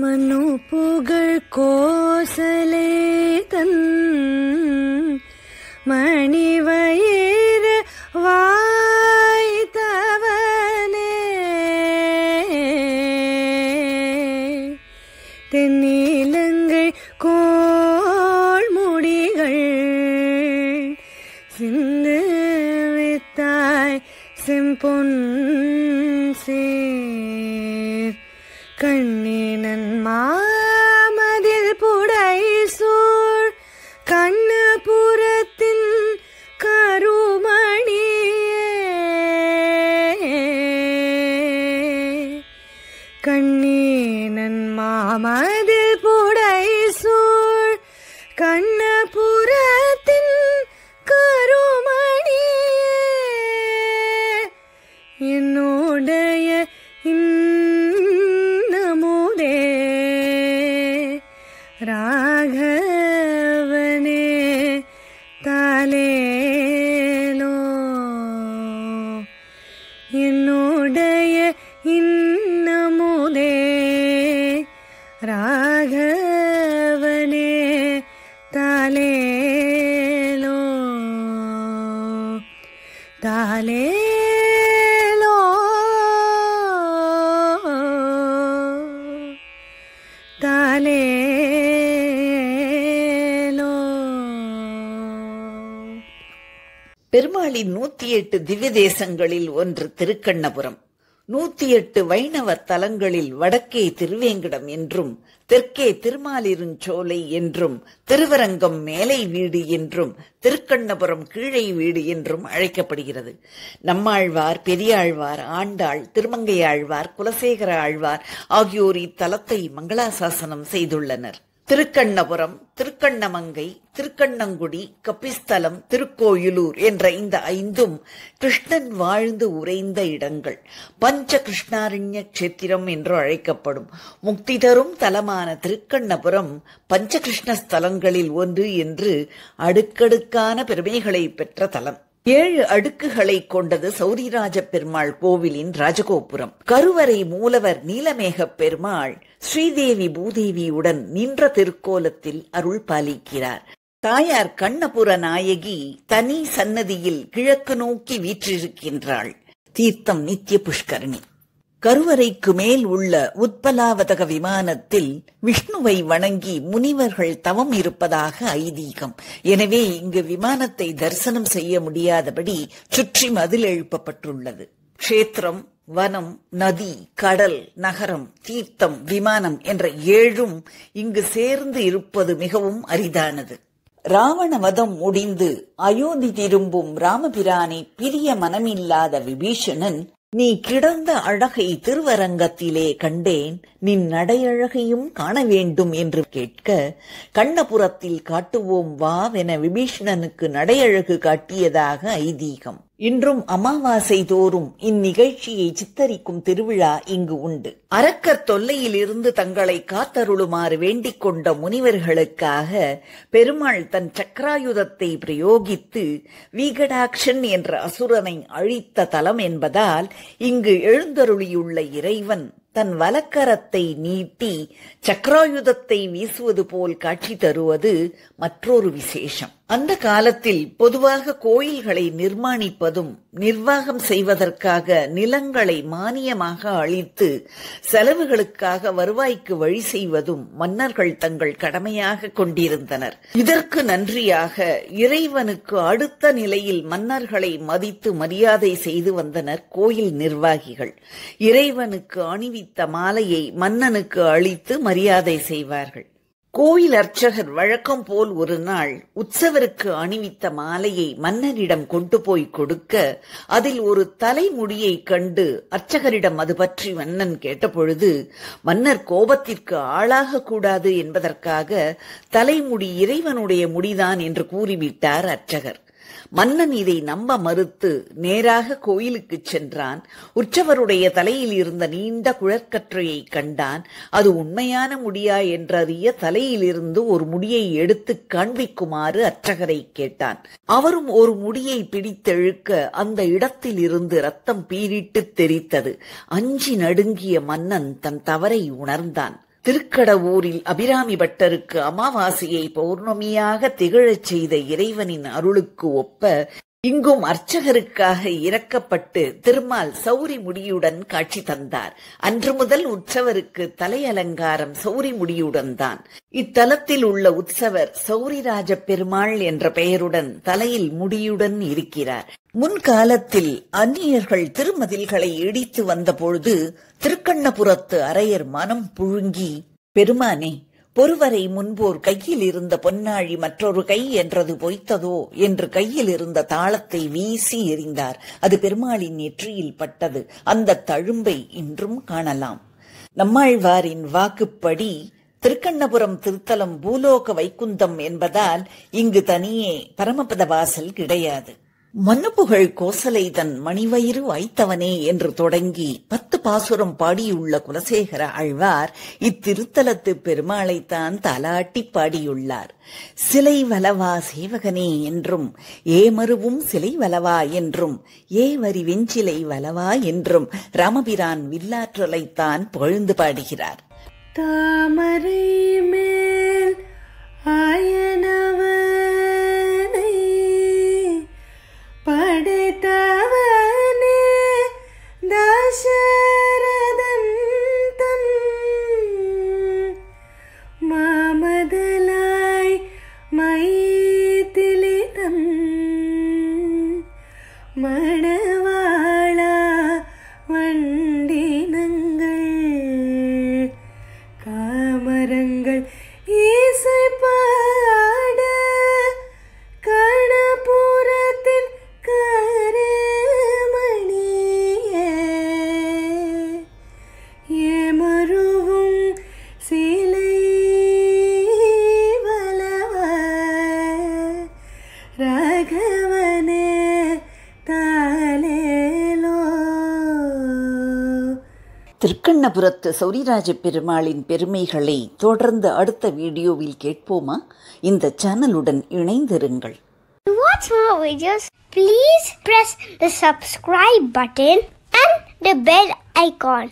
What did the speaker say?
மனோபுகழ் கோசலேதன் மணிவயிர வாய்தவனே தென்னிலங்கை கோள் முடிகள் சிந்து வித்தாய் செம்பொன் சேர் கண்ணினன் மாமதில் புடை சூழ் கண்ணபுரத்தின் கருமணியே கண்ணினன் மாமதில் புடை சூழ் கண்ணபுரத்தின் கருமணியே என்னுடைய राघवने तालेलो इन्नोडय इन्नमुदे राघवने तालेलो तालेलो ताले பெருமாளின் 108 திவ்ய தேசங்களில் ஒன்று திருக்கண்ணபுரம். 108 வைணவ தலங்களில் வடக்கே திருவேங்கடம் என்றும், தெற்கே திருமாலிருஞ்சோலை என்றும், திருவரங்கம் மேலை வீடு என்றும், திருக்கண்ணபுரம் கீழே வீடு என்றும் அழைக்கப்படுகிறது. நம்மாழ்வார், பெரியாழ்வார், ஆண்டாள், திருமங்கை ஆழ்வார், குலசேகர ஆழ்வார் ஆகியோர் இத்தலத்தை மங்களாசாசனம் செய்துள்ளனர். திருக்கண்ணபுரம், திருக்கண்ணமங்கை, திருக்கண்ணங்குடி, கபிஸ்தலம், திருக்கோயிலூர் என்ற இந்த ஐந்தும் கிருஷ்ணன் வாழ்ந்து உறைந்த இடங்கள். பஞ்ச கிருஷ்ணாரண்ய கஷேத்திரம் என்று அழைக்கப்படும் முக்தி தரும் தலமான திருக்கண்ணபுரம் பஞ்ச கிருஷ்ண ஸ்தலங்களில் ஒன்று என்று அடுக்கடுக்கான பெருமைகளை பெற்ற தலம். 7 அடுக்குகளை கொண்டது சௌரிராஜ பெருமாள் கோவிலின் ராஜகோபுரம். கருவறை மூலவர் நீலமேக பெருமாள் ஸ்ரீதேவி பூதேவியுடன் நின்ற திருக்கோலத்தில் அருள் பாலிக்கிறார். தாயார் கண்ணபுர நாயகி தனி சன்னதியில் கிழக்கு நோக்கி வீற்றிருக்கின்றாள். தீர்த்தம் நித்திய புஷ்கரணி. கருவறைக்கு மேல் உள்ள உத்பலாவதக விமானத்தில் விஷ்ணுவை வணங்கி முனிவர்கள் தவம் இருப்பதாக ஐதீகம். எனவே இங்கு விமானத்தை தரிசனம் செய்ய முடியாதபடி சுற்றி மதில் எழுப்பப்பட்டுள்ளது. க்ஷேத்திரம், வனம், நதி, கடல், நகரம், தீர்த்தம், விமானம் என்ற 7 இங்கு சேர்ந்து இருப்பது மிகவும் அரிதானது. ராவண வதம் முடிந்து அயோத்தி திரும்பும் ராமபிரானை பிரிய மனமில்லாத விபீஷணன், நீ கிடந்த அழகை திருவரங்கத்திலே கண்டேன், நின் நடையழகையும் காண வேண்டும் என்று கேட்க, கண்ணபுரத்தில் காட்டுவோம் வாவென விபீஷணனுக்கு நடையழகு காட்டியதாக ஐதீகம். இன்றும் அமாவாசை தோறும் இந்நிகழ்ச்சியை சித்தரிக்கும் திருவிழா இங்கு உண்டு. அரக்கர் தொல்லையில் இருந்து தங்களை காத்தருளுமாறு வேண்டிக் கொண்ட முனிவர்களுக்காக பெருமாள் தன் சக்கராயுதத்தை பிரயோகித்து வீகடாக்ஷன் என்ற அசுரனை அழித்த தலம் என்பதால் இங்கு எழுந்தருளியுள்ள இறைவன் தன் வலக்கரத்தை நீட்டி சக்கராயுதத்தை வீசுவது போல் காட்சி தருவது மற்றொரு விசேஷம். அந்த காலத்தில் பொதுவாக கோயில்களை நிர்மாணிப்பதும் நிர்வாகம் செய்வதற்காக நிலங்களை மானியமாக அளித்து செலவுகளுக்காக வருவாய்க்கு வழி செய்வதும் மன்னர்கள் தங்கள் கடமையாக கொண்டிருந்தனர். இதற்கு நன்றியாக இறைவனுக்கு அடுத்த நிலையில் மன்னர்களை மதித்து மரியாதை செய்து வந்தனர் கோயில் நிர்வாகிகள். இறைவனுக்கு அணிவித்த மாலையை மன்னனுக்கு அளித்து மரியாதை செய்வார்கள். கோயில் அர்ச்சகர் வழக்கம் போல் ஒரு நாள் உற்சவருக்கு அணிவித்த மாலையை மன்னரிடம் கொண்டு போய் கொடுக்க, அதில் ஒரு தலைமுடியை கண்டு அர்ச்சகரிடம் அது பற்றி மன்னன் கேட்டபொழுது, மன்னர் கோபத்திற்கு ஆளாக கூடாது என்பதற்காக தலைமுடி இறைவனுடைய முடிதான் என்று கூறிவிட்டார் அர்ச்சகர். மன்னன் இதை நம்ப மறுத்து நேராக கோயிலுக்கு சென்றான். உற்சவருடைய தலையில் இருந்த நீண்ட குழற்கற்றையை கண்டான். அது உண்மையான முடியா என்றறிய தலையிலிருந்து ஒரு முடியை எடுத்து காண்பிக்குமாறு அர்ச்சகரை கேட்டான். அவரும் ஒரு முடியை பிடித்தெழுக்க அந்த இடத்தில் இருந்து ரத்தம் பீரிட்டு தெரித்தது. அஞ்சி நடுங்கிய மன்னன் தன் தவறை உணர்ந்தான். திருக்கடவூரில் அபிராமி பட்டருக்கு அமாவாசையை பௌர்ணமியாக திகழச் செய்த இறைவனின் அருளுக்கு ஒப்ப இங்கும் அர்ச்சகருக்காக இறக்கப்பட்டு திருமால் சௌரி முடியுடன் காட்சி தந்தார். அன்று முதல் உற்சவருக்கு தலை அலங்காரம் சௌரி முடியுடன் தான். இத்தலத்தில் உள்ள உற்சவர் சௌரிராஜ பெருமாள் என்ற பெயருடன் தலையில் முடியுடன் இருக்கிறார். முன்காலத்தில் அந்நியர்கள் திருமதில்களை இடித்து வந்தபொழுது திருக்கண்ணபுரத்து அரையர் மனம் புழுங்கி, பெருமானே, ஒருவரை முன்போர் கையில் இருந்த பொன்னாழி மற்றொரு கை என்றது பொய்த்ததோ என்று கையில் இருந்த தாளத்தை வீசி எறிந்தார். அது பெருமாளின் நெற்றியில் பட்டது. அந்த தழும்பை இன்றும் காணலாம். நம்மாழ்வாரின் வாக்குப்படி திருக்கண்ணபுரம் திருத்தலம் பூலோக வைக்குந்தம் என்பதால் இங்கு தனியே பரமபத வாசல் கிடையாது. மனுப்புகழ் கோசலை தன் மணிவயிறு வைத்தவனே என்று தொடங்கி 10 பாசுரம் பாடியுள்ள குலசேகர ஆழ்வார் இத்திருத்தலத்து பெருமாளைத்தான் தாலாட்டி பாடியுள்ளார். சிலை வலவா சேவகனே என்றும், ஏமருவும் சிலை வலவா என்றும், ஏவரி வெஞ்சிலை வலவா என்றும் ராமபிரான் வில்லாற்றலைத்தான் புகழ்ந்து பாடுகிறார். தாமரை மேல் திருக்கண்ணபுரத்து சௌரிராஜ பெருமாளின் பெருமைகளை தொடர்ந்து அடுத்த வீடியோவில் கேட்போமா? இந்த சேனலுடன் இணைந்திருங்கள். To watch more videos, please press the subscribe button and the bell icon.